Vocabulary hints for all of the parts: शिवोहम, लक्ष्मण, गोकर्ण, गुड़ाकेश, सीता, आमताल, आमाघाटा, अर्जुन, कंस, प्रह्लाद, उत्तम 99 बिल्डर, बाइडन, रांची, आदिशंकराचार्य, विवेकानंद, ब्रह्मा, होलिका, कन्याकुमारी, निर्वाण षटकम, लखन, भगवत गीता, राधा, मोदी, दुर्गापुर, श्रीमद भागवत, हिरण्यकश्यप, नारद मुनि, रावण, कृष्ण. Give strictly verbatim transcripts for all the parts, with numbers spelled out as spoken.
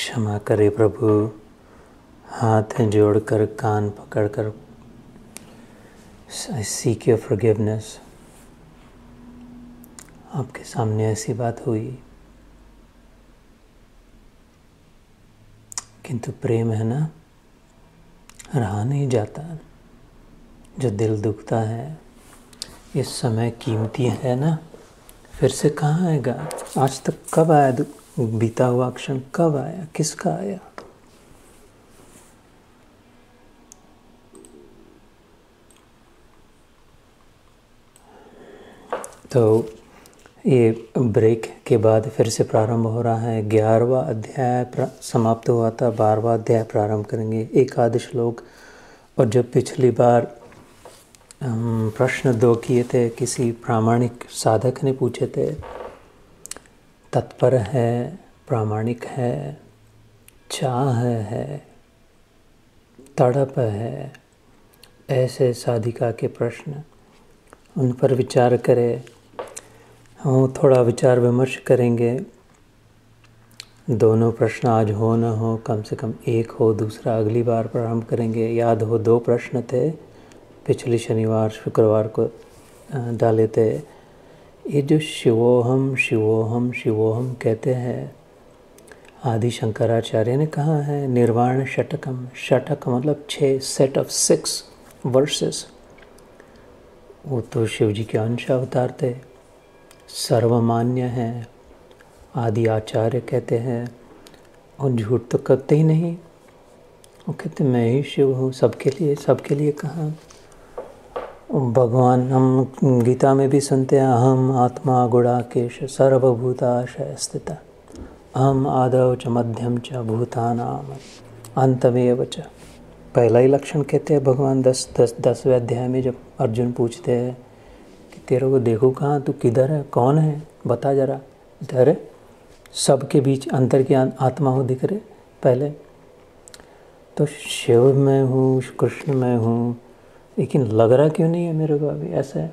क्षमा करे प्रभु। हाथ जोड़कर कान पकड़कर I seek your forgiveness। आपके सामने ऐसी बात हुई, किंतु प्रेम है ना, रहा नहीं जाता। जो दिल दुखता है, ये समय कीमती है ना, फिर से कहाँ आएगा? आज तक कब आया? बीता हुआ क्षण कब आया? किसका आया? तो ये ब्रेक के बाद फिर से प्रारंभ हो रहा है। ग्यारहवा अध्याय समाप्त हुआ था, बारहवा अध्याय प्रारंभ करेंगे। एकादश श्लोक। और जब पिछली बार प्रश्न दो किए थे, किसी प्रामाणिक साधक ने पूछे थे, तत्पर है, प्रामाणिक है, चाह है, तड़प है, ऐसे साधिका के प्रश्न, उन पर विचार करें। हम थोड़ा विचार विमर्श करेंगे। दोनों प्रश्न आज हो न हो, कम से कम एक हो, दूसरा अगली बार प्रारंभ करेंगे। याद हो दो प्रश्न थे पिछले शनिवार शुक्रवार को डाले थे। ये जो शिवोहम शिवोहम शिवोहम कहते हैं, आदिशंकराचार्य ने कहा है निर्वाण षटकम। षटक मतलब छः, सेट ऑफ सिक्स वर्सेस। वो तो शिव जी के अंश अवतार थे, सर्वमान्य हैं, आदि आचार्य कहते हैं, और झूठ तो करते ही नहीं। वो कहते मैं ही शिव हूँ सबके लिए। सबके लिए कहाँ? भगवान, हम गीता में भी सुनते हैं, अहम आत्मा गुड़ाकेश सर्वभूताशय स्थित, अहम आदौ च मध्यम च भूतानाम अंतमेव च। पहला ही लक्षण कहते हैं भगवान। दस दस दसवें अध्याय में जब अर्जुन पूछते हैं कि तेरे को देखो कहाँ, तू किधर है, कौन है, बता जरा। इधर है, सब के बीच अंतर की आत्मा हो दिख रहे। पहले तो शिव में हूँ, कृष्ण में हूँ, लेकिन लग रहा क्यों नहीं है मेरे को? अभी ऐसा है,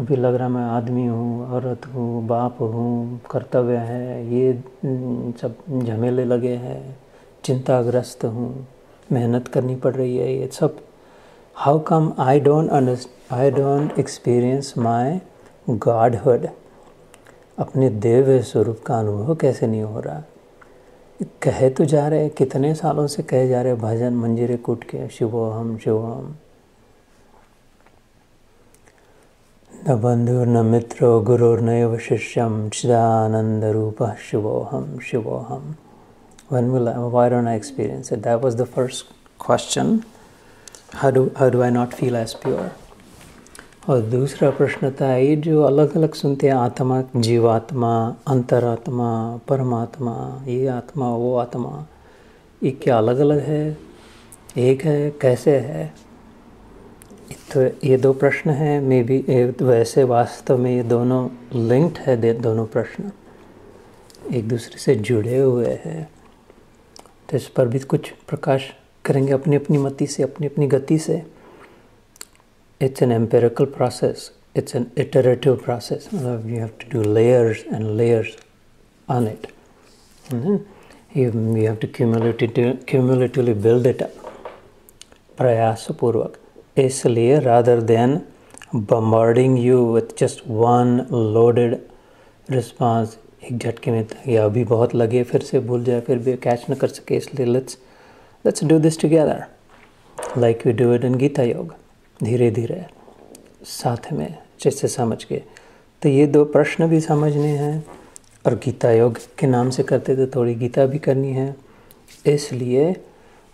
अभी लग रहा मैं आदमी हूँ, औरत हूँ, बाप हूँ, कर्तव्य है, ये सब झमेले लगे हैं, चिंताग्रस्त हूँ, मेहनत करनी पड़ रही है, ये सब। How come I don't understand, I don't experience my godhood. अपने देव स्वरूप का अनुभव कैसे नहीं हो रहा? कहे तो जा रहे, कितने सालों से कहे जा रहे भजन मंजिरे कूट के, शिवोहम शिवोहम। न बंधुर न मित्रो गुरुर्नैव शिष्यम चिदानंद रूप शिवोहम शिवोहम। When will I, why don't I experience it? That was the first question. How do how do I not feel as pure? और दूसरा प्रश्न था, ये जो अलग अलग सुनते हैं आत्मा, जीवात्मा, अंतरात्मा, परमात्मा, ये आत्मा, वो आत्मा, ये क्या अलग अलग है, एक है, कैसे है? तो ये दो प्रश्न हैं। मे बी वैसे वास्तव में ये दोनों लिंक्ड है, दोनों प्रश्न एक दूसरे से जुड़े हुए हैं। तो इस पर भी कुछ प्रकाश करेंगे अपनी अपनी मति से, अपनी अपनी गति से। It's an empirical process, it's an iterative process, मतलब you have to do layers and layers on it, you have to cumulatively build it up प्रयासपूर्वक। इसलिए rather than bombarding you with just one loaded response, एक झटके में, या अभी बहुत लगे फिर से भूल जाए, फिर भी कैच न कर सके, इसलिए let's let's do this together like we do it in Gita yoga. धीरे धीरे साथ में अच्छे से समझ के। तो ये दो प्रश्न भी समझने हैं, और गीता योग के नाम से करते तो थोड़ी गीता भी करनी है। इसलिए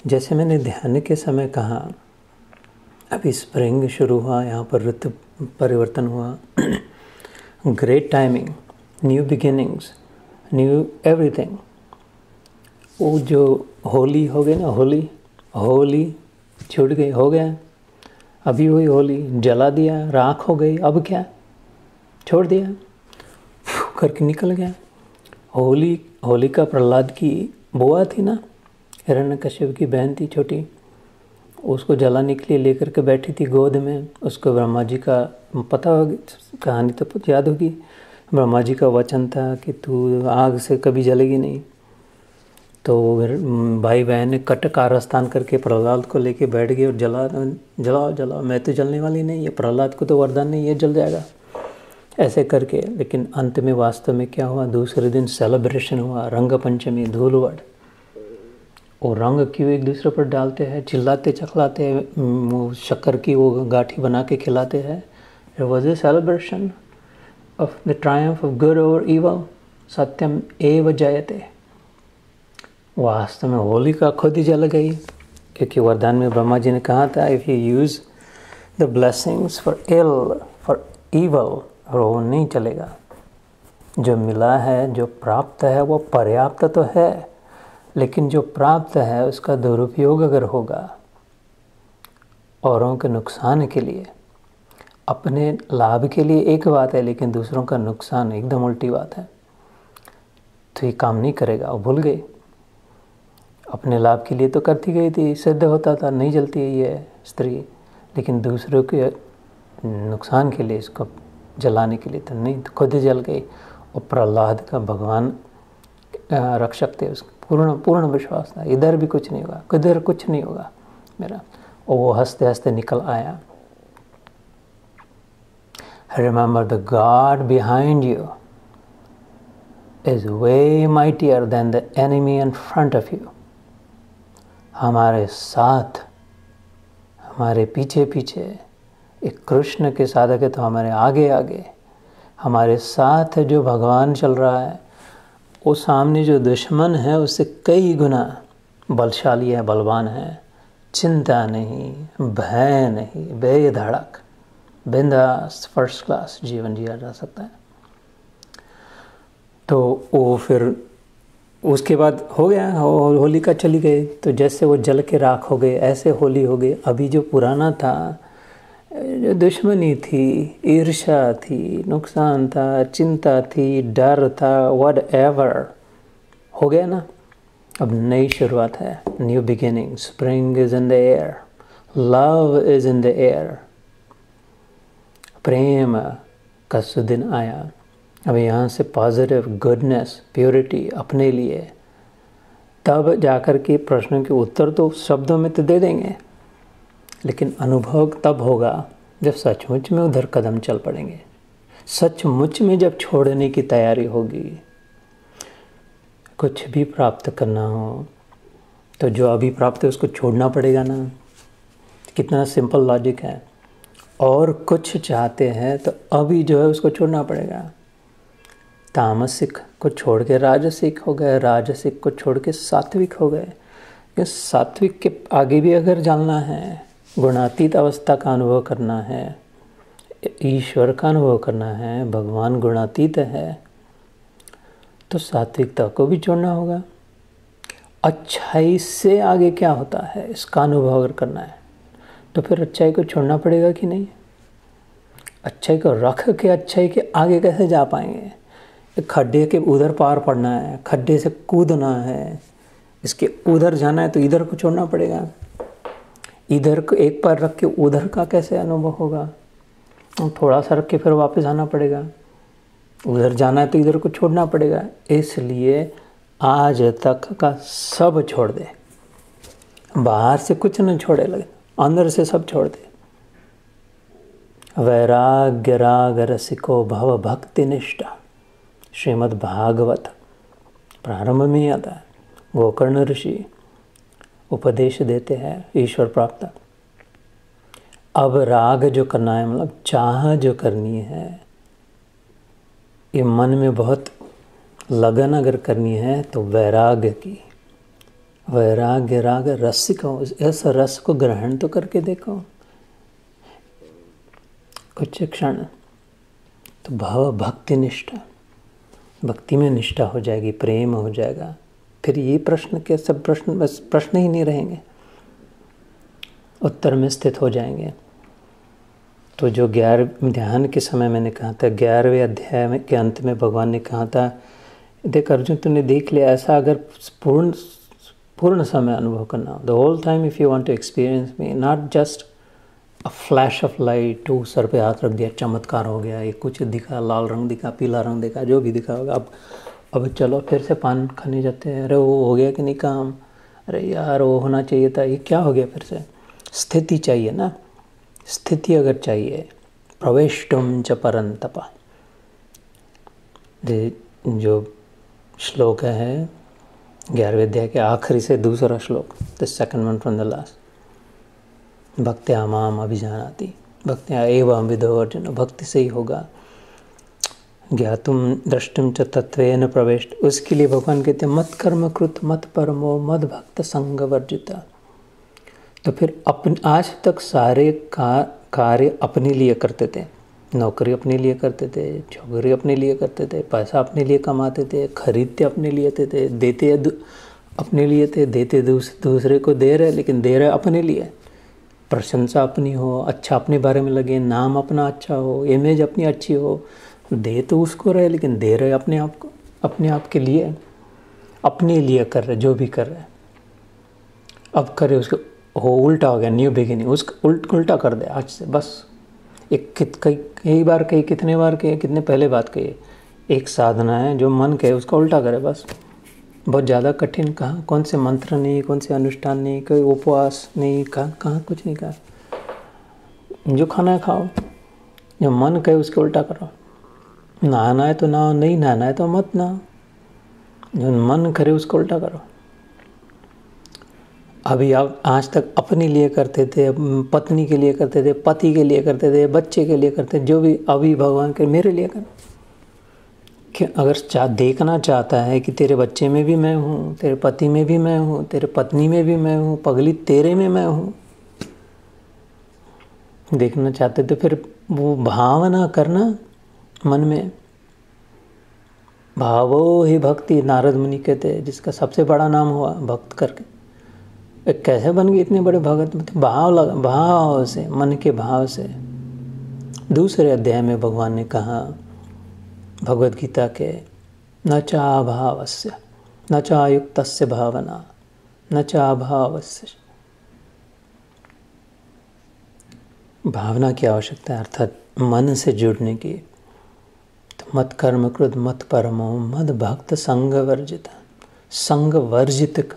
जैसे मैंने ध्यान के समय कहा, अभी स्प्रिंग शुरू हुआ, यहाँ पर ऋतु परिवर्तन हुआ, great timing, new beginnings, new everything. वो जो होली हो गई ना, होली होली छूट गई, हो गया, अभी वही होली, जला दिया, राख हो गई, अब क्या, छोड़ दिया करके निकल गया। होली होलिका प्रह्लाद की बुआ थी ना, हिरण्यकश्यप की बहन थी छोटी, उसको जलाने के लिए लेकर के बैठी थी गोद में। उसको ब्रह्मा जी का पता होगी, कहानी तो याद होगी। ब्रह्मा जी का वचन था कि तू आग से कभी जलेगी नहीं, तो भाई बहन ने कट का कारस्थान करके प्रह्लाद को लेके बैठ गए और जला जलाओ जलाओ, मैं तो जलने वाली नहीं, ये प्रह्लाद को तो वरदान नहीं, ये जल जाएगा, ऐसे करके। लेकिन अंत में वास्तव में क्या हुआ, दूसरे दिन सेलिब्रेशन हुआ, रंग पंचमी, धूलवड़, और रंग क्यों एक दूसरे पर डालते हैं, चिल्लाते चखलाते हैं, शक्कर की वो गाठी बना के खिलाते हैं। It was a celebration of the triumph of good over evil, सत्यम एव जयते। वास्तव में होलिका खुद ही जल गई, क्योंकि वरदान में ब्रह्मा जी ने कहा था, if you use the blessings for ill for evil, और वो नहीं चलेगा। जो मिला है, जो प्राप्त है, वो पर्याप्त तो है, लेकिन जो प्राप्त है उसका दुरुपयोग अगर होगा औरों के नुकसान के लिए, अपने लाभ के लिए एक बात है, लेकिन दूसरों का नुकसान एकदम उल्टी बात है, तो ये काम नहीं करेगा। वो भूल गई, अपने लाभ के लिए तो करती गई थी, सिद्ध होता था नहीं जलती ये स्त्री, लेकिन दूसरों के नुकसान के लिए इसको जलाने के लिए तो नहीं, खुद ही जल गई। और प्रह्लाद का भगवान रक्षक थे, उसका पूर्ण पूर्ण विश्वास था, इधर भी कुछ नहीं होगा, किधर कुछ नहीं होगा मेरा। और वो हंसते हंसते निकल आया। Remember the God behind you is way mightier than the enemy in front of you. हमारे साथ, हमारे पीछे पीछे एक कृष्ण के साधक है, तो हमारे आगे आगे हमारे साथ जो भगवान चल रहा है, वो सामने जो दुश्मन है उससे कई गुना बलशाली है, बलवान है। चिंता नहीं, भय नहीं, बेधड़क बिंदास फर्स्ट क्लास जीवन जिया जा सकता है। तो वो फिर उसके बाद हो गया, हो, होलिका चली गई, तो जैसे वो जल के राख हो गए ऐसे होली हो गई। अभी जो पुराना था, जो दुश्मनी थी, ईर्ष्या थी, नुकसान था, चिंता थी, डर था, वट एवर हो गया ना। अब नई शुरुआत है, new beginning, spring is in the air, love is in the air, प्रेम का सुदिन आया। अब यहाँ से पॉजिटिव, गुडनेस, प्योरिटी अपने लिए, तब जाकर के प्रश्नों के उत्तर तो शब्दों में तो दे देंगे, लेकिन अनुभव तब होगा जब सचमुच में उधर कदम चल पड़ेंगे, सचमुच में जब छोड़ने की तैयारी होगी। कुछ भी प्राप्त करना हो तो जो अभी प्राप्त है उसको छोड़ना पड़ेगा ना, कितना सिंपल लॉजिक है। और कुछ चाहते हैं तो अभी जो है उसको छोड़ना पड़ेगा। तामसिक को छोड़ के राजसिक हो गए, राजसिक को छोड़ के सात्विक हो गए, कि सात्विक के आगे भी अगर जानना है, गुणातीत अवस्था का अनुभव करना है, ईश्वर का अनुभव करना है, भगवान गुणातीत है, तो सात्विकता को भी छोड़ना होगा। अच्छाई से आगे क्या होता है इसका अनुभव अगर करना है, तो फिर अच्छाई को छोड़ना पड़ेगा कि नहीं। अच्छाई को रख के अच्छाई के आगे कैसे जा पाएंगे। खड्डे के उधर पार पड़ना है, खड्डे से कूदना है, इसके उधर जाना है, तो इधर को छोड़ना पड़ेगा। इधर को एक पैर रख के उधर का कैसे अनुभव होगा, थोड़ा सा रख के फिर वापस आना पड़ेगा। उधर जाना है तो इधर को छोड़ना पड़ेगा। इसलिए आज तक का सब छोड़ दे, बाहर से कुछ न छोड़े, लगे अंदर से सब छोड़ दे। वैराग्य राग रसिको भव भक्ति निष्ठा, श्रीमद भागवत प्रारंभ में ही आता है। गोकर्ण ऋषि उपदेश देते हैं ईश्वर प्राप्त। अब राग जो करना है, मतलब चाह जो करनी है, ये मन में बहुत लगन अगर करनी है, तो वैराग्य की, वैराग्य राग रसिको, इस रस को ग्रहण तो करके देखो कुछ क्षण, तो भाव भक्ति निष्ठा, भक्ति में निष्ठा हो जाएगी, प्रेम हो जाएगा, फिर ये प्रश्न के सब प्रश्न बस प्रश्न ही नहीं रहेंगे, उत्तर में स्थित हो जाएंगे। तो जो ग्यारह ध्यान के समय मैंने कहा था, ग्यारहवें अध्याय में के अंत में भगवान ने कहा था, देख अर्जुन तुमने देख लिया, ऐसा अगर पूर्ण पूर्ण समय अनुभव करना हो, the whole time if you want to experience me, not just a flash of light, टू सर पे हाथ रख दिया, चमत्कार हो गया, ये कुछ दिखा, लाल रंग दिखा, पीला रंग दिखा, जो भी दिखा होगा, अब अब चलो फिर से पान खाने जाते हैं, अरे वो हो गया कि नहीं काम, अरे यार वो होना चाहिए था, ये क्या हो गया फिर से। स्थिति चाहिए ना, स्थिति अगर चाहिए प्रवेष्टुम च परंतपा, जो श्लोक है ग्यारहवें अध्याय के आखिरी से दूसरा श्लोक, the second one from the last, भक्त्या माम अभिजानाति, भक्त्या एवं विदो अर्जुन, भक्ति से ही होगा, ज्ञातुम द्रष्टुम च तत्वेन प्रविष्ट। उसके लिए भगवान कहते हैं मत कर्मकृत मत परमो मद भक्त संग वर्जिता। तो फिर अपन आज तक सारे का, कार्य अपने लिए करते थे, नौकरी अपने लिए करते थे, छोकरी अपने लिए करते थे, पैसा अपने लिए कमाते थे, खरीदते अपने लिए थे, देते अपने लिए थे, देते दूस, दूसरे को दे रहे, लेकिन दे रहे अपने लिए। प्रशंसा अपनी हो, अच्छा अपने बारे में लगे, नाम अपना अच्छा हो, इमेज अपनी अच्छी हो, दे तो उसको रहे लेकिन दे रहे अपने आप को, अपने आप के लिए, अपने लिए कर रहे जो भी कर रहे। अब करे उसको हो उल्टा हो गया, न्यू बिगिनिंग, उसको उल्ट उल्टा कर दे आज से बस। एक कित कई कई बार कही, कितने बार कही, कितने पहले बात कही, एक साधना है जो मन कहे उसका उल्टा करे बस। बहुत ज़्यादा कठिन कहाँ, कौन से मंत्र नहीं, कौन से अनुष्ठान नहीं, कोई उपवास नहीं, कहाँ कहाँ कुछ नहीं कहा। जो खाना है खाओ, जो मन कहे उसके उल्टा करो, नहाना है तो नहाओ, नहीं नहाना है तो मत नहाओ, जो मन करे उसको उल्टा करो। अभी आप आज तक अपने लिए करते थे, पत्नी के लिए करते थे, पति के लिए करते थे, बच्चे के लिए करते, जो भी, अभी भगवान के मेरे लिए करो। कि अगर चाह देखना चाहता है कि तेरे बच्चे में भी मैं हूँ, तेरे पति में भी मैं हूँ, तेरे पत्नी में भी मैं हूँ, पगली तेरे में मैं हूँ, देखना चाहते तो फिर वो भावना करना मन में। भावो ही भक्ति, नारद मुनि कहते, जिसका सबसे बड़ा नाम हुआ भक्त करके, कैसे बन गए इतने बड़े भगत। भाव लगा, भाव से, मन के भाव से। दूसरे अध्याय में भगवान ने कहा भगवत गीता के, न चा भावस्य न चा युक्तस्य भावना न चा भावस्य, भावना की आवश्यकता है अर्थात मन से जुड़ने की। तो मत कर्मकृत मत परमो मद भक्त संग वर्जित, संग वर्जित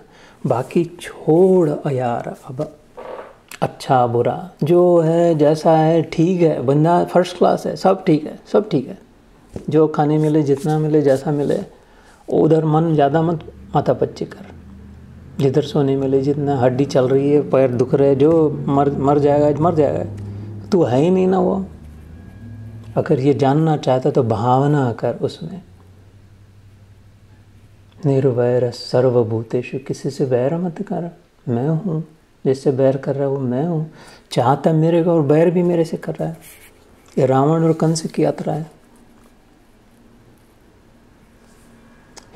बाकी छोड़ यार। अब अच्छा बुरा जो है जैसा है ठीक है, बंदा फर्स्ट क्लास है, सब ठीक है, सब ठीक है, जो खाने मिले जितना मिले जैसा मिले, उधर मन ज़्यादा मत माथा पच्ची कर। जिधर सोने मिले, जितना हड्डी चल रही है, पैर दुख रहे, जो मर मर जाएगा मर जाएगा, तू है ही नहीं ना वो। अगर ये जानना चाहता तो भावना कर उसमें, निर्वैर सर्वभूतेषु, किसी से वैर मत कर, मैं हूँ, जिससे वैर कर रहा है वो मैं हूँ, चाहता मेरे को और वैर भी मेरे से कर रहा है। ये रावण और कंस की यात्रा है।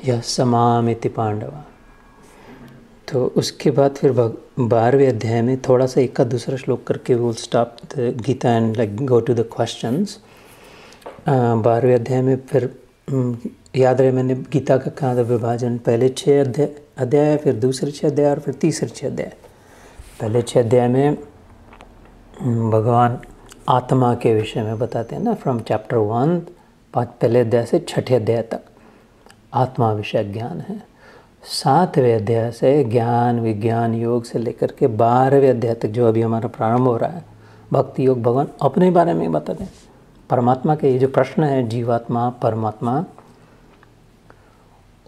यह समामिति पांडवा। तो उसके बाद फिर बारहवें अध्याय में थोड़ा सा इक्का दूसरा श्लोक करके we will stop the Gita and like go to the questions. बारहवें अध्याय में फिर याद रहे मैंने गीता का कहा था विभाजन, पहले छः अध्याय अध्याय फिर दूसरे छः अध्याय और फिर तीसरे छः अध्याय। पहले छः अध्याय में भगवान आत्मा के विषय में बताते हैं ना, फ्रॉम चैप्टर वन पाँच पहले अध्याय से छठे अध्याय तक आत्मा विषय ज्ञान है। सातवें अध्याय से ज्ञान विज्ञान योग से लेकर के बारहवें अध्याय तक जो अभी हमारा प्रारंभ हो रहा है भक्ति योग, भगवान अपने बारे में बताते हैं, परमात्मा के ये जो प्रश्न है जीवात्मा परमात्मा।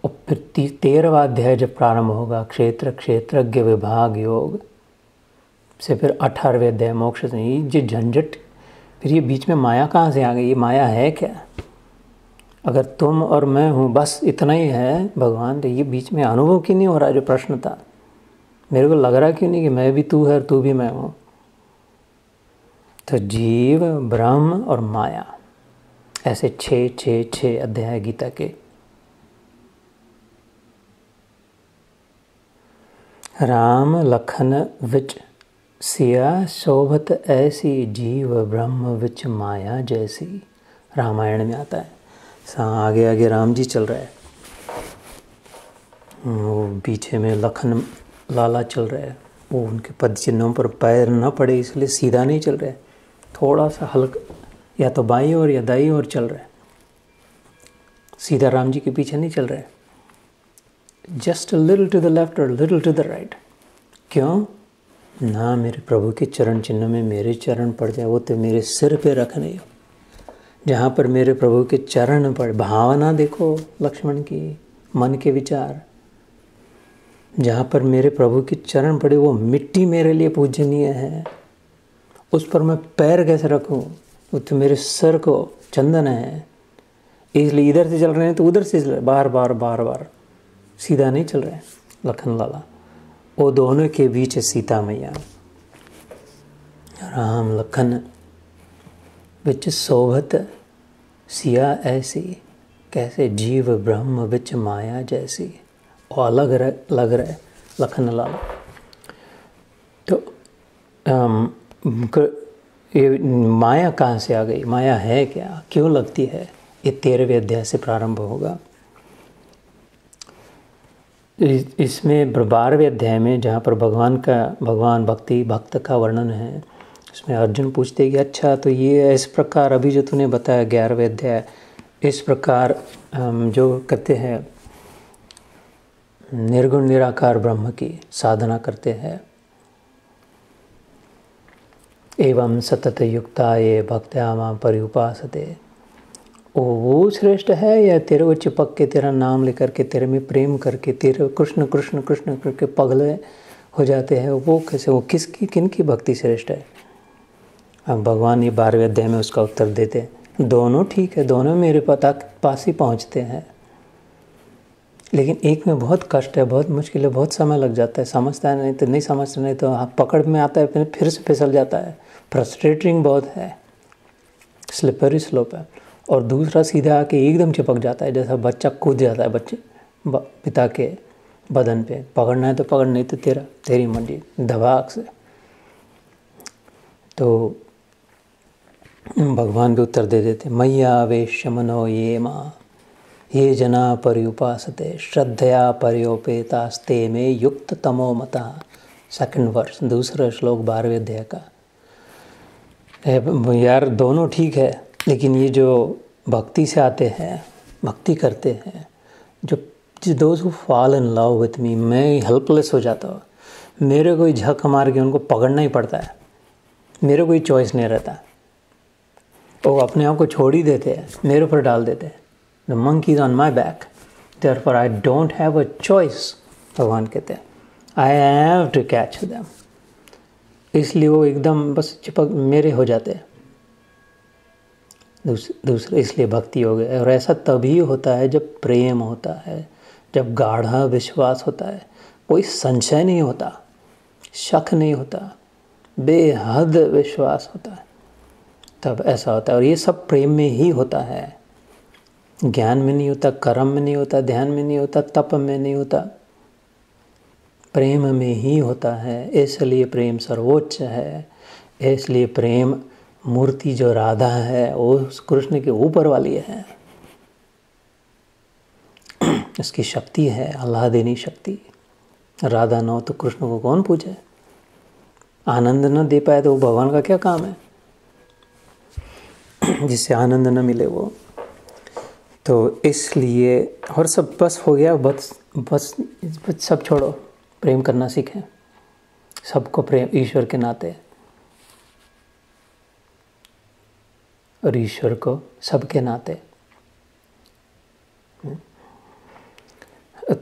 और फिर तेरहवा अध्याय जब प्रारंभ होगा क्षेत्र क्षेत्रज्ञ विभाग योग से, फिर अठारहवें अध्याय मोक्ष से। ये झंझट, फिर ये बीच में माया कहाँ से आ गई, ये माया है क्या, अगर तुम और मैं हूँ बस इतना ही है भगवान, तो ये बीच में अनुभव क्यों नहीं हो रहा जो प्रश्न था, मेरे को लग रहा क्यों नहीं कि मैं भी तू है और तू भी मैं हूँ। तो जीव ब्रह्म और माया, ऐसे छः छः छः अध्याय गीता के। राम लखन विच सिया शोभत ऐसी, जीव ब्रह्म विच माया जैसी, रामायण में आता है। सा आगे आगे राम जी चल रहा है, वो पीछे में लखन लाला चल रहा है, वो उनके पद चिन्हों पर पैर न पड़े इसलिए सीधा नहीं चल रहा है, थोड़ा सा हल्का या तो बाईं ओर या दाईं ओर चल रहा है। सीधा राम जी के पीछे नहीं चल रहे, just little to the left और लिटिल टू द राइट। क्यों ना मेरे प्रभु के चरण चिन्ह में मेरे चरण पड़ जाए, वो तो मेरे सिर पे रखने हो। जहाँ पर मेरे प्रभु के चरण पड़े, भावना देखो लक्ष्मण की, मन के विचार, जहाँ पर मेरे प्रभु के चरण पड़े वो मिट्टी मेरे लिए पूजनीय है, उस पर मैं पैर कैसे रखूँ? वो तो मेरे सर को चंदन है, इसलिए इधर से चल रहे हैं तो उधर से चल रहे, बार बार बार बार सीधा नहीं चल रहे। लखन लाला वो दोनों के बीच सीता मैया, राम लखन बिच सोभत सिया ऐसी, कैसे जीव ब्रह्म बिच माया जैसी। और अलग रह लग रहे लखन लाल। तो आम, ये माया कहाँ से आ गई, माया है क्या, क्यों लगती है? ये तेरहवें अध्याय से प्रारंभ होगा। इसमें बारहवें अध्याय में जहाँ पर भगवान का भगवान भक्ति भक्त का वर्णन है, उसमें अर्जुन पूछते हैं कि अच्छा तो ये इस प्रकार अभी जो तूने बताया ग्यारहवें अध्याय, इस प्रकार जो कहते हैं निर्गुण निराकार ब्रह्म की साधना करते हैं, एवं सतत युक्ता ये भक्त्या मां परिउपासते, वो श्रेष्ठ है या तेरे को चिपक के तेरा नाम लेकर के तेरे में प्रेम करके तेरे कृष्ण कृष्ण कृष्ण करके पगले हो जाते हैं, वो कैसे, वो किसकी किनकी भक्ति श्रेष्ठ है? अब भगवान ये बारहवें अध्याय में उसका उत्तर देते हैं, दोनों ठीक है, दोनों मेरे पता पास ही पहुँचते हैं, लेकिन एक में बहुत कष्ट है, बहुत मुश्किल है, बहुत समय लग जाता है, समझता है नहीं तो नहीं समझता, नहीं तो आप पकड़ में आता है फिर फिर से फिसल जाता है, फ्रस्ट्रेटिंग बहुत है, स्लिपरी स्लोप है। और दूसरा सीधा आके एकदम चिपक जाता है, जैसा बच्चा कूद जाता है बच्चे पिता के बदन पे, पकड़ना है तो पकड़, नहीं तो तेरा तेरी मर्जी, दबाक से। तो भगवान भी उत्तर दे देते, मैया वेश मनो ये माँ ये जना पर्युपासते श्रद्धया पर्योपेतास्ते में युक्त तमो मता। सेकंड वर्ष, दूसरा श्लोक बारहवें अध्याय का। यार दोनों ठीक है, लेकिन ये जो भक्ति से आते हैं, भक्ति करते हैं, जो those who fall in love with me, मैं हेल्पलेस हो जाता हूँ, मेरे कोई झक मार के उनको पकड़ना ही पड़ता है, मेरे कोई चॉइस नहीं रहता, वो अपने आप को छोड़ ही देते हैं, मेरे ऊपर डाल देते हैं। The monkey is on my back, therefore I don't have a choice, भगवान कहते हैं, I have to catch them। इसलिए वो एकदम बस चिपक मेरे हो जाते हैं। दूस, दूसरे इसलिए भक्ति हो गए। और ऐसा तभी होता है जब प्रेम होता है, जब गाढ़ा विश्वास होता है, कोई संशय नहीं होता, शक नहीं होता, बेहद विश्वास होता है, तब ऐसा होता है। और ये सब प्रेम में ही होता है, ज्ञान में नहीं होता, कर्म में नहीं होता, ध्यान में नहीं होता, तप में नहीं होता, प्रेम में ही होता है। इसलिए प्रेम सर्वोच्च है, इसलिए प्रेम मूर्ति जो राधा है वो कृष्ण के ऊपर वाली है, इसकी शक्ति है आह्लादिनी शक्ति। राधा न हो तो कृष्ण को कौन पूछे, आनंद न दे पाए तो वो भगवान का क्या काम है, जिससे आनंद न मिले वो। तो इसलिए और सब बस हो गया, बस बस बस सब छोड़ो, प्रेम करना सीखें, सबको प्रेम, ईश्वर के नाते, और ईश्वर को सबके नाते।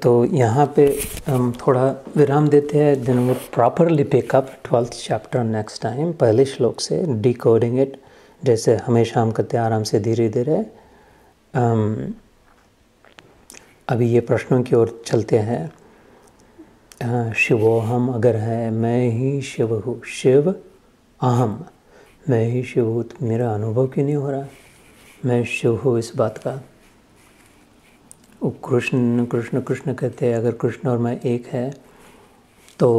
तो यहाँ पे हम थोड़ा विराम देते हैं, देन वो properly pick up twelfth chapter next time, पहले श्लोक से डिकोडिंग इट, जैसे हमेशा हम करते हैं, आराम से धीरे धीरे। Um, अभी ये प्रश्नों की ओर चलते हैं। शिवोहम अगर है, मैं ही शिव हूँ, शिव अहम मैं ही शिव हूँ, तो मेरा अनुभव क्यों नहीं हो रहा मैं शिव हूँ इस बात का? वो कृष्ण कृष्ण कृष्ण कहते हैं, अगर कृष्ण और मैं एक है तो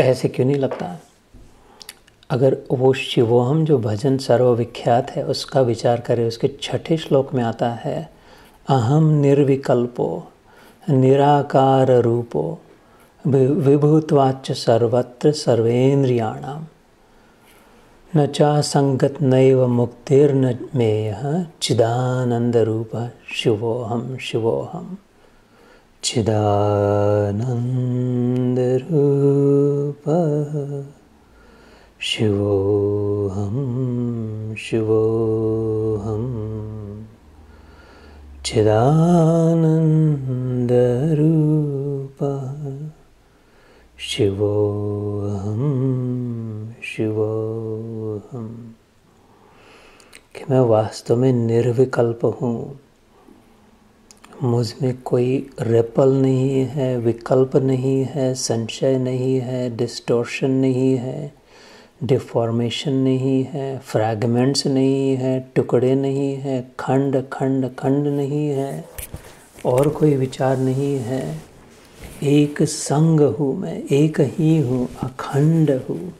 ऐसे क्यों नहीं लगता? अगर वो शिवोहम जो भजन सर्वविख्यात है उसका विचार करें, उसके छठे श्लोक में आता है, अहम निर्विकल्पो निराकार रूपो विभूतवाच्च सर्वत्र सर्वेन्द्रियाणाम। न चा संगत नैव मुक्तिर्न मेह चिदानंद रूप शिवोहम शिवोहम चिदानंद रूप शिवोहम शिवोहम चिदानंद रूप शिवोहम शिवोहम। कि मैं वास्तव में निर्विकल्प हूँ, मुझ में कोई रिपल नहीं है, विकल्प नहीं है, संशय नहीं है, डिस्टॉर्शन नहीं है, डिफॉर्मेशन नहीं है, फ्रैगमेंट्स नहीं है, टुकड़े नहीं है, खंड खंड खंड नहीं है, और कोई विचार नहीं है। एक संग हूँ, मैं एक ही हूँ, अखंड हूँ।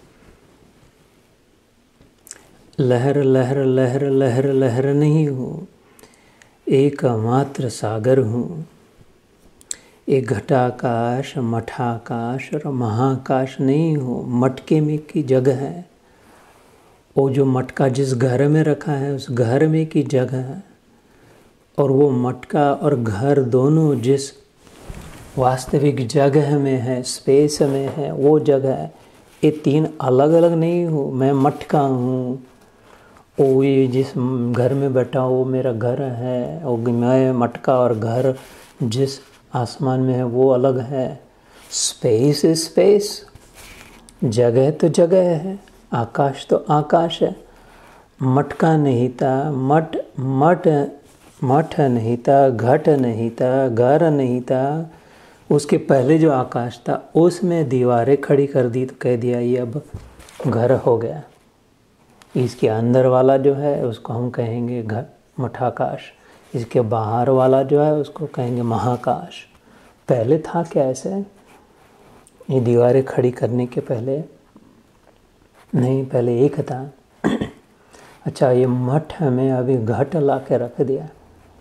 लहर लहर लहर लहर लहर नहीं हूँ, एकमात्र सागर हूँ। एक घटाकाश मठाकाश और महाकाश नहीं हूँ। मटके में की जगह है, वो जो मटका जिस घर में रखा है उस घर में की जगह है, और वो मटका और घर दोनों जिस वास्तविक जगह में है, स्पेस में है, वो जगह है। ये तीन अलग अलग नहीं हूँ। मैं मटका हूँ, वो ये जिस घर में बैठा वो मेरा घर है, और मैं मटका और घर जिस आसमान में है वो अलग है। स्पेस इज स्पेस, जगह तो जगह है, आकाश तो आकाश है। मटका नहीं था, मठ मठ मठ नहीं था, घट नहीं था, घर नहीं था। उसके पहले जो आकाश था उसमें दीवारें खड़ी कर दी तो कह दिया ये अब घर हो गया। इसके अंदर वाला जो है उसको हम कहेंगे घट मठाकाश, इसके बाहर वाला जो है उसको कहेंगे महाकाश। पहले था क्या ऐसे? ये दीवारें खड़ी करने के पहले नहीं, पहले एक था। अच्छा, ये मठ हमें अभी घट ला के रख दिया,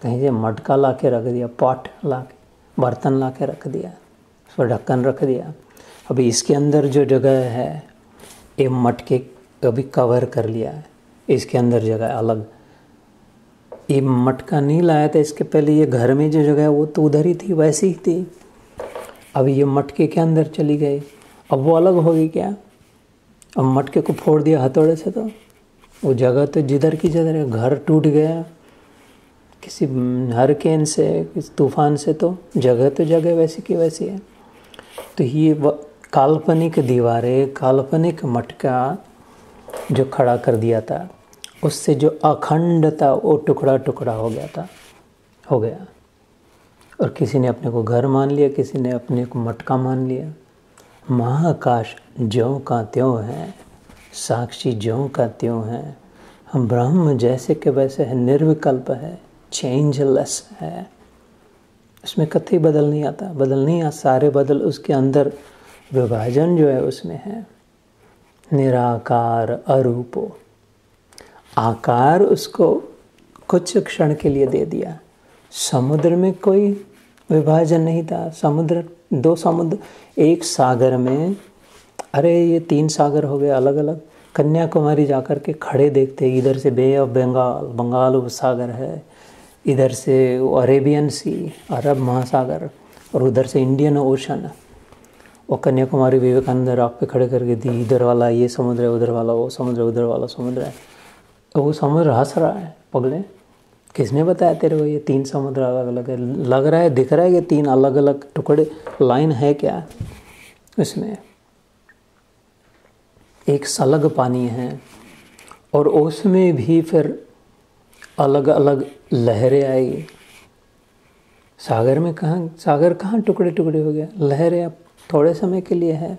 कहीं से मटका ला के रख दिया, पॉट ला के, बर्तन ला के रख दिया, उस पर ढक्कन रख दिया। अभी इसके अंदर जो जगह है ये मटके अभी कवर कर लिया है, इसके अंदर जगह अलग। ये मटका नहीं लाया था इसके पहले, ये घर में जो जगह है वो तो उधर ही थी, वैसी ही थी। अब ये मटके के अंदर चली गई, अब वो अलग होगी क्या? अब मटके को फोड़ दिया हथौड़े से तो वो जगह तो जिधर की जिधर है। घर टूट गया किसी हरिकेन से, किसी तूफान से, तो जगह तो जगह वैसी की वैसी है। तो ये काल्पनिक दीवारें, काल्पनिक मटका जो खड़ा कर दिया था उससे जो अखंड था वो टुकड़ा टुकड़ा हो गया था, हो गया। और किसी ने अपने को घर मान लिया, किसी ने अपने को मटका मान लिया। महाकाश ज्यों का त्यों है, साक्षी ज्यों का त्यों है। हम ब्रह्म जैसे के वैसे है, निर्विकल्प है, चेंजलेस है, उसमें कतई बदल नहीं आता, बदल नहीं आता। सारे बदल उसके अंदर विभाजन जो है उसमें है। निराकार अरूपो, आकार उसको कुछ क्षण के लिए दे दिया। समुद्र में कोई विभाजन नहीं था, समुद्र दो समुद्र एक सागर में, अरे ये तीन सागर हो गए अलग अलग। कन्याकुमारी जाकर के खड़े देखते, इधर से बे ऑफ बंगाल, बंगाल उपसागर है, इधर से अरेबियन सी, अरब महासागर, और उधर से इंडियन ओशन। और कन्याकुमारी विवेकानंद रॉक पे खड़े करके दी, इधर वाला ये समुद्र है, उधर वाला वो समुद्र, उधर वाला समुद्र है। वो समुद्र हंस रहा है, पगले किसने बताया तेरे को ये तीन समुद्र अलग अलग है? लग रहा है, दिख रहा है कि तीन अलग अलग टुकड़े, लाइन है क्या इसमें? एक सलग पानी है, और उसमें भी फिर अलग अलग लहरें आई। सागर में कहाँ, सागर कहाँ टुकड़े टुकड़े हो गया? लहरें अब थोड़े समय के लिए है,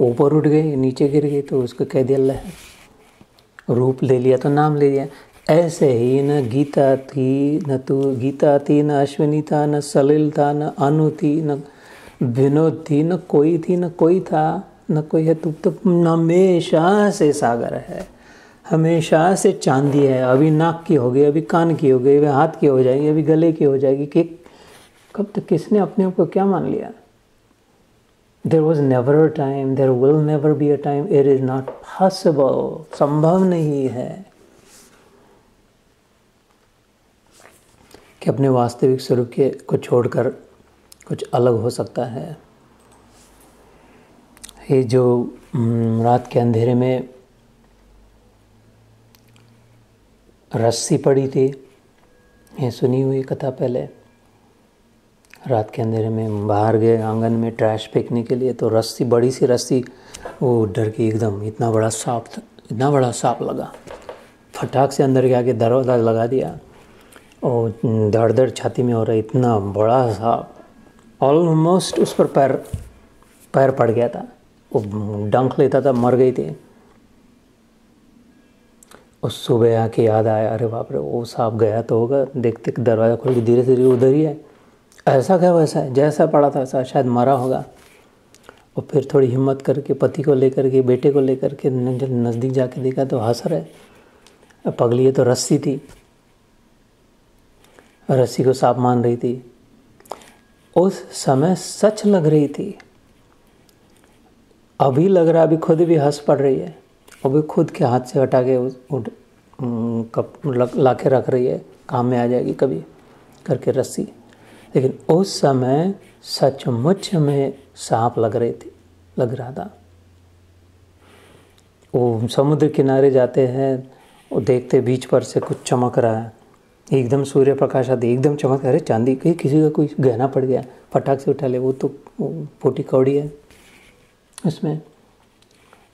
ऊपर उठ गई, नीचे गिर गई तो उसको कह दिया लहर, रूप ले लिया तो नाम ले लिया। ऐसे ही न गीता थी, न तू गीता थी, न अश्विनी था, न सलिल था, न अनु थी, न विनोद थी, न कोई थी, न कोई था, न कोई है। तू तो हमेशा से सागर है, हमेशा से चांदी है। अभी नाक की हो गई, अभी कान की हो गई, अभी हाथ की हो जाएगी, अभी गले की हो जाएगी। कि कब तक किसने अपने आप को क्या मान लिया? There was never a time, there will never be a time, it is not possible, संभव नहीं है कि अपने वास्तविक स्वरूप के को छोड़कर कुछ अलग हो सकता है। ये जो रात के अंधेरे में रस्सी पड़ी थी, ये सुनी हुई कथा पहले, रात के अंधेरे में बाहर गए आंगन में ट्रैश फेंकने के लिए, तो रस्सी, बड़ी सी रस्सी, वो डर की एकदम, इतना बड़ा सांप था, इतना बड़ा सांप लगा, फटाक से अंदर के आके दरवाजा लगा दिया और धड़ धड़ छाती में हो रहा, इतना बड़ा सांप, ऑलमोस्ट उस पर पैर पैर पड़ गया था, वो डंक लेता था, मर गई थी। और सुबह आके याद आया, अरे बाप रे, वो सांप गया तो होगा, देखते दरवाज़ा खोल के धीरे धीरे उधर ही है, ऐसा क्या वैसा है, जैसा पड़ा था ऐसा, शायद मरा होगा। और फिर थोड़ी हिम्मत करके पति को लेकर के, बेटे को लेकर के नज़दीक जाके देखा तो हंसर है, पगली है तो रस्सी थी, रस्सी को सांप मान रही थी, उस समय सच लग रही थी, अभी लग रहा, अभी खुद भी हंस पड़ रही है, अभी खुद के हाथ से हटा के उठ ला के रख रही है, काम में आ जाएगी कभी करके रस्सी, लेकिन उस समय सचमुच में सांप लग रही थी, लग रहा था। वो समुद्र किनारे जाते हैं और देखते बीच पर से कुछ चमक रहा है, एकदम सूर्य प्रकाश आते एकदम चमक, अरे चांदी, कहीं किसी का कोई गहना पड़ गया, फटाक से उठा ले, वो तो पोटी कौड़ी है उसमें।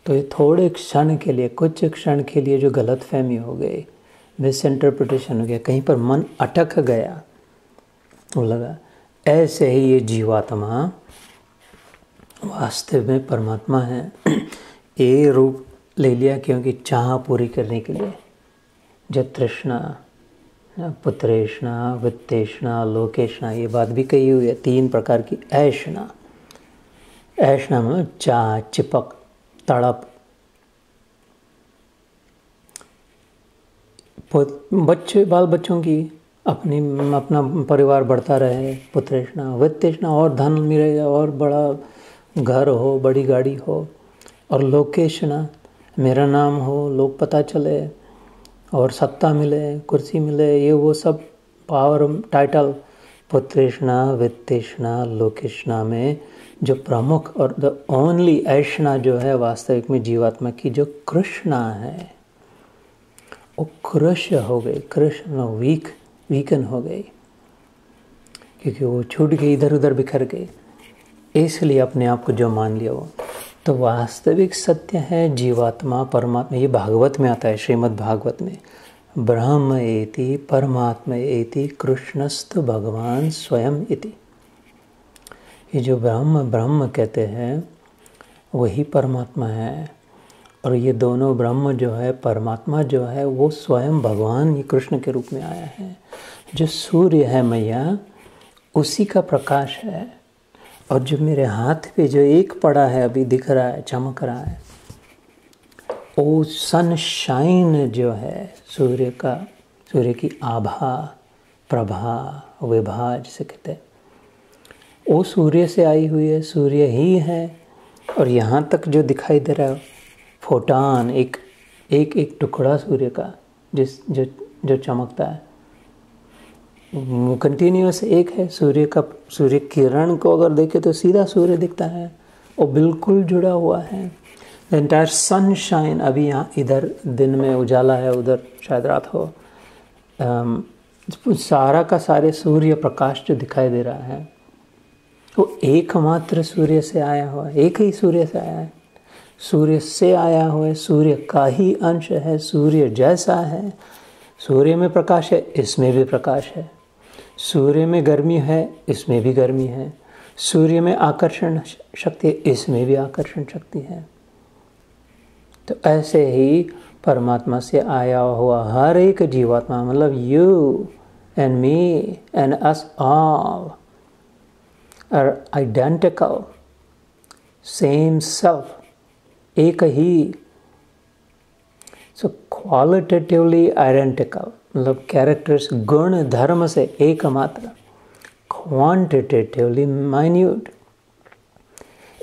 तो ये थोड़े क्षण के लिए, कुछ क्षण के लिए जो गलतफहमी हो गई, मिस इंटरप्रिटेशन हो गया, कहीं पर मन अटक गया, वो लगा, ऐसे ही ये जीवात्मा वास्तव में परमात्मा है, ये रूप ले लिया क्योंकि चाह पूरी करने के लिए, जो तृष्णा, पुत्रेष्णा, वित्तेष्णा, लोकेष्णा, ये बात भी कही हुई है, तीन प्रकार की ऐष्णा, ऐष्णा मतलब चाह, चिपक, तड़प। बच्चे, बाल बच्चों की, अपनी अपना परिवार बढ़ता रहे, पुत्रेष्णा, वित्तेष्णा, और धन मिलेगा, और बड़ा घर हो, बड़ी गाड़ी हो, और लोकेष्णा, मेरा नाम हो, लोग पता चले और सत्ता मिले, कुर्सी मिले, ये वो सब पावर, टाइटल। पुत्रेष्णा, वित्तेष्णा, लोकेष्णा में जो प्रमुख और द ओनली ऐष्णा जो है वास्तविक में जीवात्मा की, जो कृष्णा है, वो कृष हो गई, कृष्ण वीक वीकन हो गई, क्योंकि वो छूट गई, इधर उधर बिखर गई, इसलिए अपने आप को जो मान लिया वो। तो वास्तविक सत्य है जीवात्मा परमात्मा, ये भागवत में आता है, श्रीमद भागवत में, ब्रह्म एति परमात्मा एति कृष्णस्तु भगवान स्वयं इति। ये जो ब्रह्म ब्रह्म कहते हैं वही परमात्मा है, और ये दोनों ब्रह्म जो है, परमात्मा जो है, वो स्वयं भगवान ये कृष्ण के रूप में आया है। जो सूर्य है मैया, उसी का प्रकाश है, और जो मेरे हाथ पे जो एक पड़ा है, अभी दिख रहा है, चमक रहा है, वो सनशाइन जो है, सूर्य का, सूर्य की आभा, प्रभा, विभा जिसे कहते हैं, वो सूर्य से आई हुई है, सूर्य ही है। और यहाँ तक जो दिखाई दे रहा है फोटान, एक एक एक टुकड़ा सूर्य का, जिस जो जो चमकता है, कंटिन्यूस एक है। सूर्य का, सूर्य किरण को अगर देखें तो सीधा सूर्य दिखता है, वो बिल्कुल जुड़ा हुआ है, द एंटायर सनशाइन। अभी यहाँ इधर दिन में उजाला है, उधर शायद रात हो, सारा का सारे सूर्य प्रकाश जो दिखाई दे रहा है वो एकमात्र सूर्य से आया हुआ है, एक ही सूर्य से आया है, सूर्य से आया हुआ है, सूर्य का ही अंश है, सूर्य जैसा है, सूर्य में प्रकाश है, इसमें भी प्रकाश है, सूर्य में गर्मी है, इसमें भी गर्मी है, सूर्य में आकर्षण शक्ति है, इसमें भी आकर्षण शक्ति है। तो ऐसे ही परमात्मा से आया हुआ हर एक जीवात्मा, मतलब you and me and us all are identical, same self, एक ही। सो क्वालिटेटिवली आइडेंटिकल मतलब कैरेक्टर्स, गुण धर्म से एकमात्र, क्वांटिटेटिवली माइन्यूट,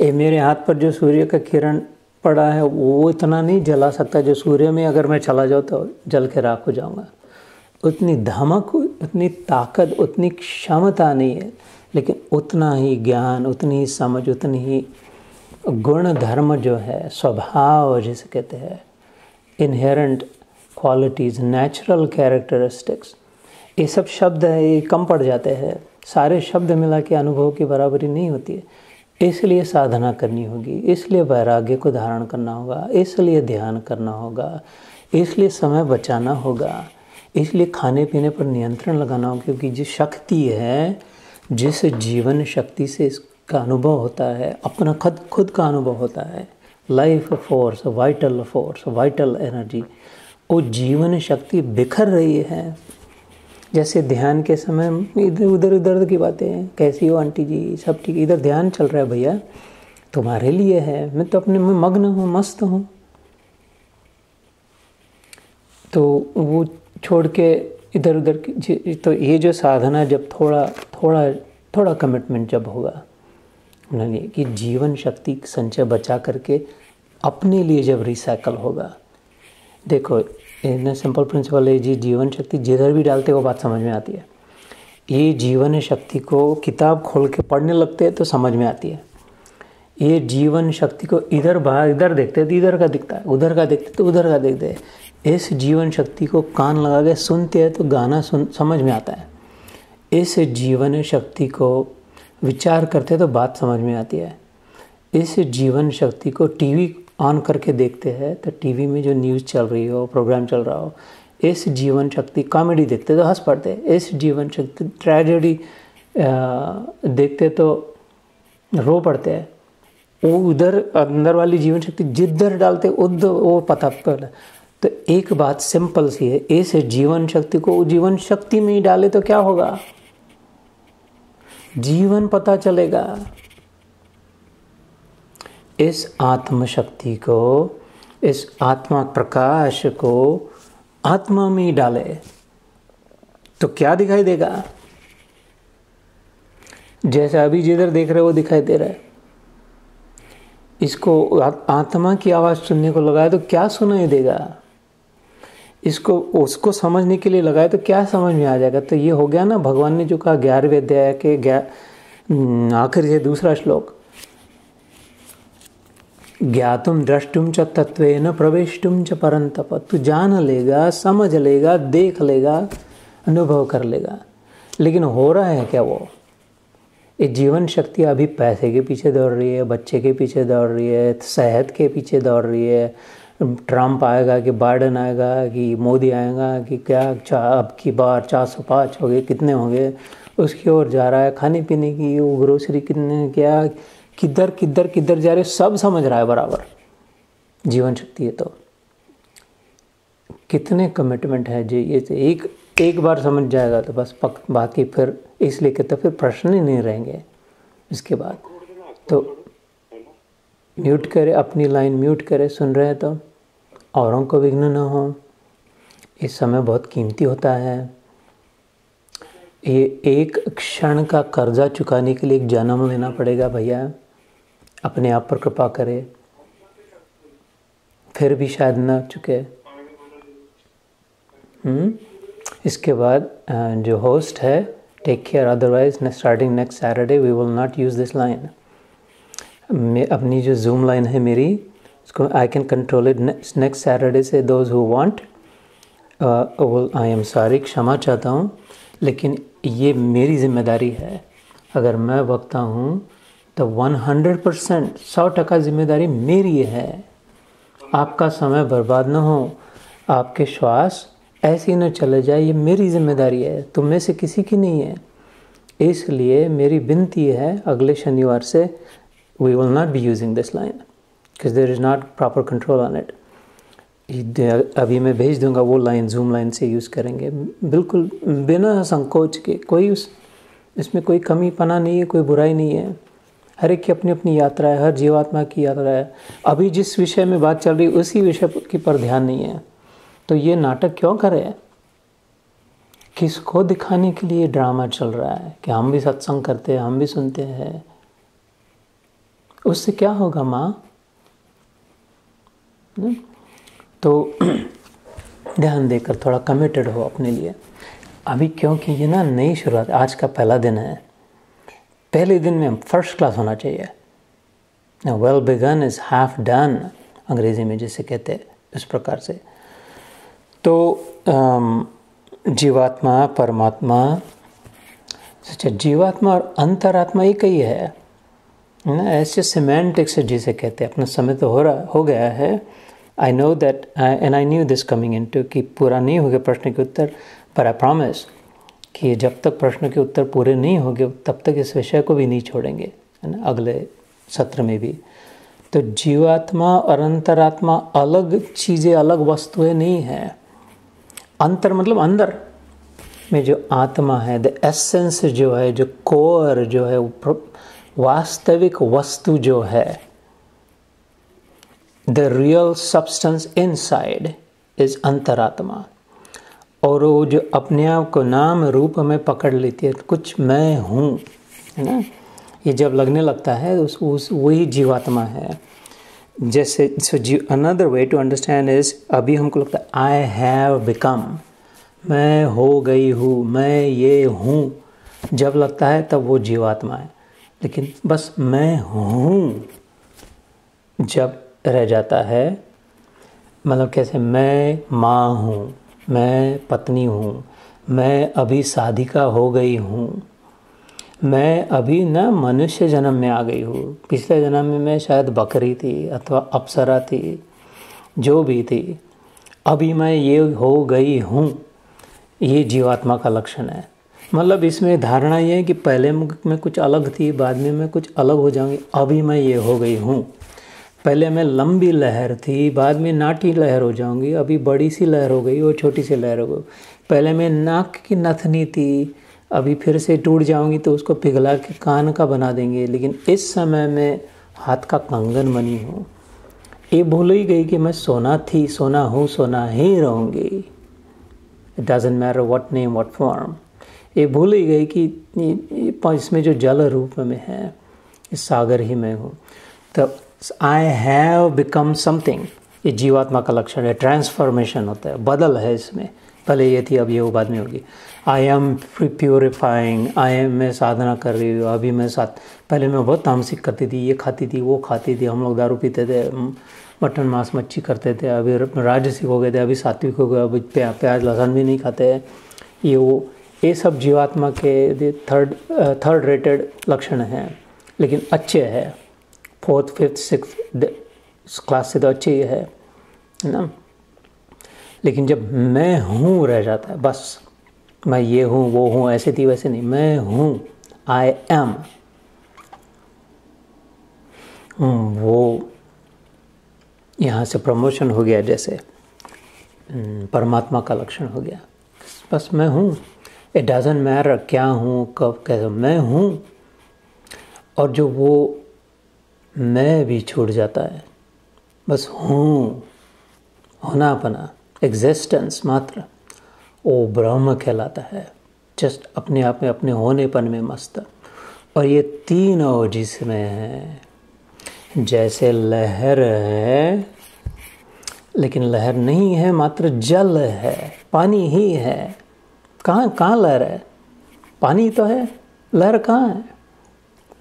ये मेरे हाथ पर जो सूर्य का किरण पड़ा है वो इतना नहीं जला सकता, जो सूर्य में अगर मैं चला जाऊँ तो जल के राख हो जाऊँगा। उतनी धमक, उतनी ताकत, उतनी क्षमता नहीं है, लेकिन उतना ही ज्ञान, उतनी ही समझ, उतनी ही गुण धर्म जो है, स्वभाव जिसे कहते हैं, इनहेरेंट क्वालिटीज़, नेचुरल कैरेक्टरिस्टिक्स, ये सब शब्द है, ये कम पड़ जाते हैं। सारे शब्द मिला के अनुभव की बराबरी नहीं होती है। इसलिए साधना करनी होगी, इसलिए वैराग्य को धारण करना होगा, इसलिए ध्यान करना होगा, इसलिए समय बचाना होगा, इसलिए खाने पीने पर नियंत्रण लगाना होगा, क्योंकि जिस शक्ति है, जिस जीवन शक्ति से इसका अनुभव होता है, अपना खुद खुद का अनुभव होता है, life force, vital force, vital energy, वो जीवन शक्ति बिखर रही है। जैसे ध्यान के समय इधर उधर उधर की बातें हैं, कैसी हो आंटी जी, सब ठीक, इधर ध्यान चल रहा है भैया, तुम्हारे लिए है, मैं तो अपने में मग्न हूँ, मस्त हूँ। तो वो छोड़ के इधर उधर की, तो ये जो साधना जब थोड़ा थोड़ा थोड़ा कमिटमेंट जब होगा, नहीं कि जीवन शक्ति संचय बचा करके अपने लिए जब रिसाइकल होगा। देखो इतना सिंपल प्रिंसिपल है जी, जीवन शक्ति जिधर भी डालते वो बात समझ में आती है। ये जीवन शक्ति को किताब खोल के पढ़ने लगते हैं तो समझ में आती है, ये जीवन शक्ति को इधर बाहर इधर देखते तो इधर का दिखता है, उधर का देखते तो उधर का देखते हैं। इस जीवन शक्ति को कान लगा के सुनते हैं तो गाना सुन समझ में आता है, इस जीवन शक्ति को विचार करते तो बात समझ में आती है, इस जीवन शक्ति को टीवी ऑन करके देखते हैं तो टीवी में जो न्यूज़ चल रही हो, प्रोग्राम चल रहा हो, इस जीवन शक्ति कॉमेडी देखते तो हंस पड़ते, इस जीवन शक्ति ट्रेजेडी देखते तो रो पड़ते हैं। वो उधर अंदर वाली जीवन शक्ति जिधर डालते उधर वो पता पड़ता। तो एक बात सिंपल सी है, इस जीवन शक्ति को जीवन शक्ति में ही डाले तो क्या होगा, जीवन पता चलेगा। इस आत्मशक्ति को, इस आत्मा प्रकाश को आत्मा में डाले तो क्या दिखाई देगा, जैसे अभी जिधर देख रहे हो वो दिखाई दे रहा है। इसको आत्मा की आवाज़ सुनने को लगाए तो क्या सुनाई देगा, इसको उसको समझने के लिए लगाए तो क्या समझ में आ जाएगा। तो ये हो गया ना, भगवान ने जो कहा ग्यारहवें अध्याय के ग्यारह आखिर से दूसरा श्लोक, ज्ञातुम द्रष्टुम च तत्वेन प्रवेष्टुम च परंतप, तू जान लेगा, समझ लेगा, देख लेगा, अनुभव कर लेगा। लेकिन हो रहा है क्या वो, ये जीवन शक्ति अभी पैसे के पीछे दौड़ रही है, बच्चे के पीछे दौड़ रही है, सेहत के पीछे दौड़ रही है, ट्रम्प आएगा कि बाइडन आएगा कि मोदी आएगा कि क्या, अब की बार चार सौ पाँच हो गए, कितने हो गए, उसकी ओर जा रहा है। खाने पीने की वो ग्रोसरी कितने, क्या किधर किधर किधर जा रहे, सब समझ रहा है बराबर, जीवन शक्ति है। तो कितने कमिटमेंट है जी, ये एक एक बार समझ जाएगा तो बस पक, बाकी फिर इसलिए कहते फिर प्रश्न ही नहीं रहेंगे इसके बाद। तो म्यूट करें, अपनी लाइन म्यूट करें, सुन रहे हैं तो औरों को विघ्न ना हो। इस समय बहुत कीमती होता है, ये एक क्षण का कर्जा चुकाने के लिए एक जन्म लेना पड़ेगा भैया। अपने आप पर कृपा करें, फिर भी शायद ना चुके। इसके बाद जो होस्ट है, take care, otherwise starting next Saturday we will not use this line. मैं अपनी जो जूम लाइन है मेरी, इसको I can control it. Next Saturday से those who want, I am sorry, क्षमा चाहता हूँ, लेकिन ये मेरी जिम्मेदारी है। अगर मैं बकता हूँ तो हंड्रेड परसेंट, सौ टका जिम्मेदारी मेरी है। आपका समय बर्बाद ना हो, आपके श्वास ऐसे ही न चले जाए, ये मेरी जिम्मेदारी है, तुम में से किसी की नहीं है। इसलिए मेरी विनती है, अगले शनिवार से we will not be using this line, because there is not proper control on it. अभी मैं भेज दूंगा वो लाइन, जूम लाइन से यूज़ करेंगे बिल्कुल बिना संकोच के। कोई उस इसमें कोई कमी पना नहीं है, कोई बुराई नहीं है। हर एक की अपनी अपनी यात्रा है, हर जीवात्मा की यात्रा है। अभी जिस विषय में बात चल रही है उसी विषय के पर ध्यान नहीं है, तो ये नाटक क्यों करें, किसको दिखाने के लिए ड्रामा चल रहा है कि हम भी सत्संग करते हैं, हम भी सुनते हैं। उससे क्या होगा माँ? तो ध्यान देकर थोड़ा कमिटेड हो अपने लिए अभी, क्योंकि ये ना नई शुरुआत, आज का पहला दिन है, पहले दिन में फर्स्ट क्लास होना चाहिए। Well begun is half done अंग्रेज़ी में जिसे कहते हैं, इस प्रकार से। तो जीवात्मा परमात्मा, अच्छा जीवात्मा और अंतरात्मा एक ही है ना, ऐसे सिमेंटिक्स जिसे कहते हैं। अपना समय तो हो रहा हो गया है, I know that and I knew this coming in to, कि पूरा नहीं हो गया प्रश्न के उत्तर, पर आई प्रॉमिस कि जब तक प्रश्न के उत्तर पूरे नहीं हो गए तब तक इस विषय को भी नहीं छोड़ेंगे, है ना, अगले सत्र में भी। तो जीवात्मा और अंतरात्मा अलग चीज़ें, अलग वस्तुएं नहीं है। अंतर मतलब अंदर में जो आत्मा है, द एसेंस जो है, जो कोर जो है, वास्तविक वस्तु जो है, the real substance inside is अंतरात्मा। और वो जो अपने आप को नाम रूप में पकड़ लेती है, कुछ मैं हूँ, है ना, ये जब लगने लगता है उस उस वही जीवात्मा है। जैसे सो जी another way to understand is, अभी हमको लगता है आई हैव बिकम, मैं हो गई हूँ, मैं ये हूँ, जब लगता है तब वो जीवात्मा है। लेकिन बस मैं हूँ जब रह जाता है, मतलब कैसे, मैं माँ हूँ, मैं पत्नी हूँ, मैं अभी साधिका हो गई हूँ, मैं अभी ना मनुष्य जन्म में आ गई हूँ, पिछले जन्म में मैं शायद बकरी थी अथवा अप्सरा थी, जो भी थी, अभी मैं ये हो गई हूँ, ये जीवात्मा का लक्षण है। मतलब इसमें धारणा ये है कि पहले मैं कुछ अलग थी, बाद में मैं कुछ अलग हो जाऊँगी, अभी मैं ये हो गई हूँ। पहले मैं लंबी लहर थी, बाद में नाटी लहर हो जाऊँगी, अभी बड़ी सी लहर हो गई और छोटी सी लहर हो गई। पहले मैं नाक की नथनी थी, अभी फिर से टूट जाऊँगी तो उसको पिघला के कान का बना देंगे, लेकिन इस समय मैं हाथ का कंगन बनी हूँ। ये भूल ही गई कि मैं सोना थी, सोना हूँ, सोना ही रहूँगी। It doesn't matter what name what form. ये भूल ही गई कि इसमें जो जल रूप में है, इस सागर ही मैं हूँ। तब आई हैव बिकम समथिंग, ये जीवात्मा का लक्षण है। ट्रांसफॉर्मेशन होता है, बदल है इसमें, पहले ये थी अब ये वो बाद में होगी। I am purifying, I am मैं साधना कर रही हूँ, अभी मैं साथ, पहले मैं बहुत तामसिक करती थी, ये खाती थी वो खाती थी, हम लोग दारू पीते थे, मटन मांस मच्छी करते थे, अभी राजसिक हो गए थे, अभी सात्विक हो गए, अभी प्या, प्याज लहसुन भी नहीं खाते हैं, ये वो, ये सब जीवात्मा के थर्ड थर्ड रेटेड लक्षण हैं, लेकिन अच्छे हैं। फोर्थ फिफ्थ सिक्स्थ क्लास से तो अच्छे ही है ना। लेकिन जब मैं हूँ रह जाता है, बस मैं ये हूँ वो हूँ, ऐसे थी वैसे नहीं, मैं हूँ, आई एम, वो यहाँ से प्रमोशन हो गया, जैसे परमात्मा का लक्षण हो गया। बस मैं हूँ, इट डजेंट मैटर क्या हूँ, कब कैसे, मैं हूँ। और जो वो मैं भी छूट जाता है, बस हूँ, होना अपना एग्जिस्टेंस मात्र, वो ब्रह्म कहलाता है। जस्ट अपने आप में, अपने होनेपन में मस्त। और ये तीनों जिसमें है, जैसे लहर है, लेकिन लहर नहीं है, मात्र जल है, पानी ही है। कहाँ कहाँ लहर है? पानी तो है, लहर कहाँ है?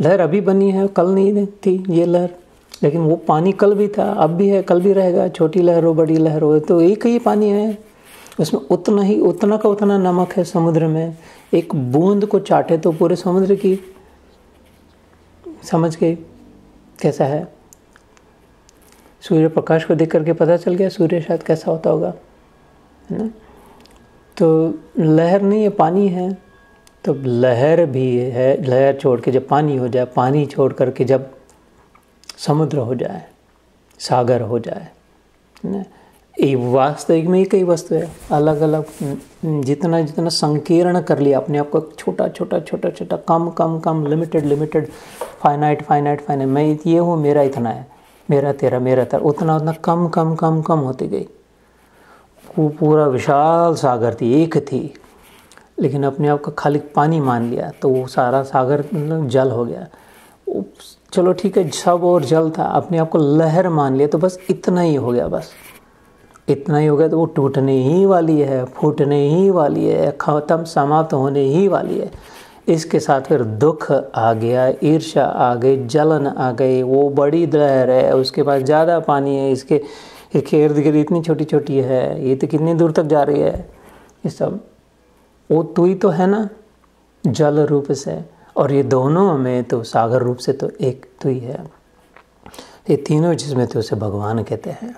लहर अभी बनी है, कल नहीं थी ये लहर, लेकिन वो पानी कल भी था, अब भी है, कल भी रहेगा। छोटी लहर हो, बड़ी लहर हो, तो एक ही पानी है, उसमें उतना ही उतना का उतना नमक है। समुद्र में एक बूंद को चाटे तो पूरे समुद्र की समझ गई कैसा है। सूर्य प्रकाश को देख करके पता चल गया सूर्य शायद कैसा होता होगा, है ना। तो लहर नहीं है, पानी है। तो लहर भी है, लहर छोड़ के जब पानी हो जाए, पानी छोड़ कर के जब समुद्र हो जाए, सागर हो जाए, है ना। ये वास्तविक में ही कई वस्तु है, अलग अलग, जितना जितना संकीर्ण कर लिया अपने आप को, छोटा छोटा छोटा छोटा, कम कम कम, limited limited, finite finite finite, मैं ये हूँ, मेरा इतना है, मेरा तेरा, मेरा तेरा, उतना उतना कम कम कम कम होती गई। वो पूरा विशाल सागर थी, एक थी, लेकिन अपने आप को खाली पानी मान लिया तो वो सारा सागर जल हो गया। चलो ठीक है, सब और जल था, अपने आप को लहर मान लिया, तो बस इतना ही हो गया, बस इतना ही हो गया, तो वो टूटने ही वाली है, फूटने ही वाली है, खत्म, समाप्त होने ही वाली है। इसके साथ फिर दुख आ गया, ईर्ष्या आ गई, जलन आ गई, वो बड़ी लहर है, उसके पास ज़्यादा पानी है, इसके इसके इर्द गिर्द इतनी छोटी छोटी है, ये तो कितनी दूर तक जा रही है, ये सब वो तू ही तो है ना जल रूप से, और ये दोनों में तो सागर रूप से तो एक तू ही है, ये तीनों जिसमें तो उसे भगवान कहते हैं,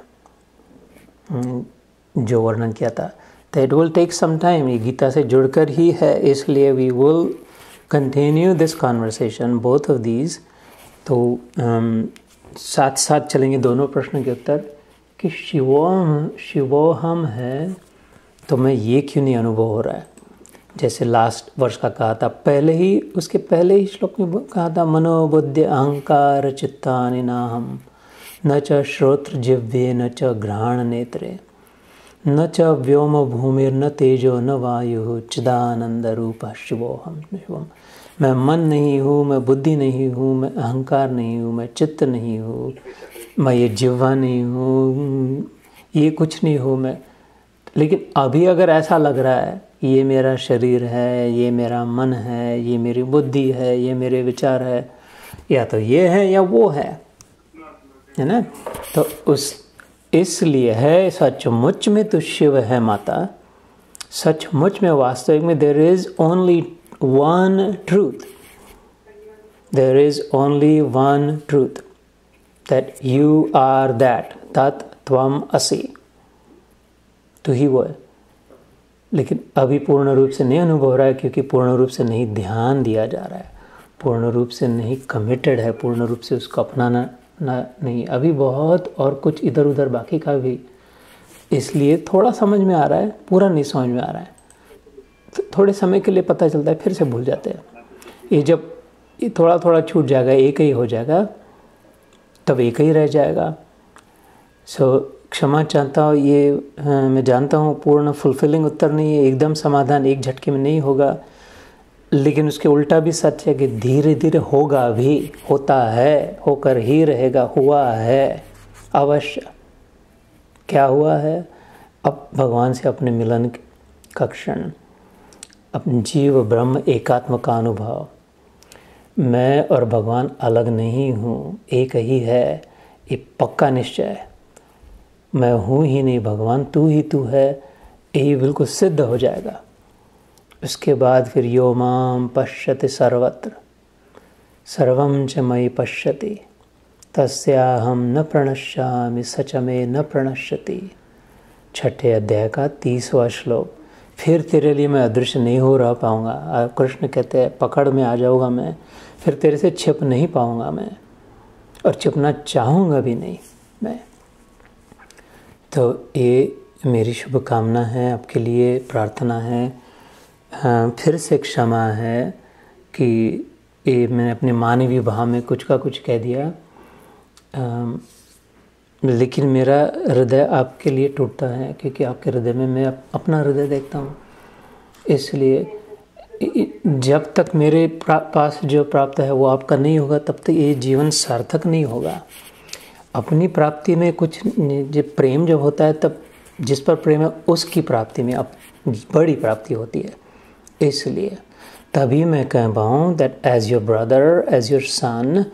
जो वर्णन किया था। तो it will take some time, ये गीता से जुड़कर ही है, इसलिए we will continue this conversation, both of these. तो साथ साथ चलेंगे दोनों प्रश्न के उत्तर कि शिवोहम शिवोहम है तो मैं ये क्यों नहीं अनुभव हो रहा है, जैसे लास्ट वर्ष का कहा था, पहले ही उसके पहले ही श्लोक में कहा था, मनोबुद्धि अहंकार चित्तानि नाहम न च श्रोत्र जिह्वे न च घ्राण नेत्रे न च व्योम भूमिर न तेजो न वायु चिदानंद रूप शिवोहम शिवम। मैं मन नहीं हूँ, मैं बुद्धि नहीं हूँ, मैं अहंकार नहीं हूँ, मैं चित्त नहीं हूँ, मैं ये जिह्वा नहीं हूँ, ये कुछ नहीं हूँ मैं। लेकिन अभी अगर ऐसा लग रहा है ये मेरा शरीर है, ये मेरा मन है, ये मेरी बुद्धि है, ये मेरे विचार है, या तो ये है या वो है, है ना, तो उस इसलिए है सचमुच में तो शिव है माता, सचमुच में वास्तविक में there is only one truth, there is only one truth, that you are that, तत् त्वम असि, तू ही वो है। लेकिन अभी पूर्ण रूप से नहीं अनुभव रहा है क्योंकि पूर्ण रूप से नहीं ध्यान दिया जा रहा है, पूर्ण रूप से नहीं कमिटेड है, पूर्ण रूप से उसको अपनाना ना नहीं, अभी बहुत और कुछ इधर उधर बाकी का भी, इसलिए थोड़ा समझ में आ रहा है, पूरा नहीं समझ में आ रहा है, थोड़े समय के लिए पता चलता है, फिर से भूल जाते हैं। ये जब ये थोड़ा थोड़ा छूट जाएगा, एक ही हो जाएगा, तब एक ही रह जाएगा। सो क्षमा चाहता हूँ, ये आ, मैं जानता हूँ पूर्ण फुलफिलिंग उत्तर नहीं है, एकदम समाधान एक झटके में नहीं होगा, लेकिन उसके उल्टा भी सच है कि धीरे धीरे होगा भी, होता है, होकर ही रहेगा, हुआ है अवश्य। क्या हुआ है? अब भगवान से अपने मिलन का क्षण, अपने जीव ब्रह्म एकात्म का अनुभव, मैं और भगवान अलग नहीं हूँ, एक ही है, ये पक्का निश्चय है। मैं हूँ ही नहीं भगवान, तू ही तू है, यही बिल्कुल सिद्ध हो जाएगा। उसके बाद फिर यो माम पश्यति सर्वत्र सर्वं च मयि पश्यति तस्याहं न प्रणश्यामि स च मे न प्रणश्यति। छठे अध्याय का तीसवा श्लोक। फिर तेरे लिए मैं अदृश्य नहीं हो रह पाऊँगा, कृष्ण कहते हैं पकड़ में आ जाऊँगा मैं, फिर तेरे से छिप नहीं पाऊँगा मैं, और छिपना चाहूँगा भी नहीं मैं। तो ये मेरी शुभकामना है आपके लिए, प्रार्थना है, हाँ, फिर से क्षमा है कि ये मैंने अपने मानवीय भाव में कुछ का कुछ कह दिया, आ, लेकिन मेरा हृदय आपके लिए टूटता है क्योंकि आपके हृदय में मैं अपना हृदय देखता हूँ। इसलिए जब तक मेरे पास जो प्राप्त है वो आपका नहीं होगा तब तक ये जीवन सार्थक नहीं होगा। अपनी प्राप्ति में कुछ जब प्रेम जब होता है तब जिस पर प्रेम है उसकी प्राप्ति में अब बड़ी प्राप्ति होती है। इसलिए तभी मैं कह पाऊँ that as your brother as your son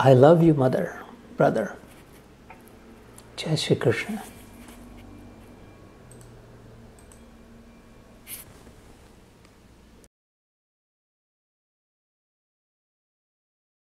I love you mother brother. जय श्री कृष्ण।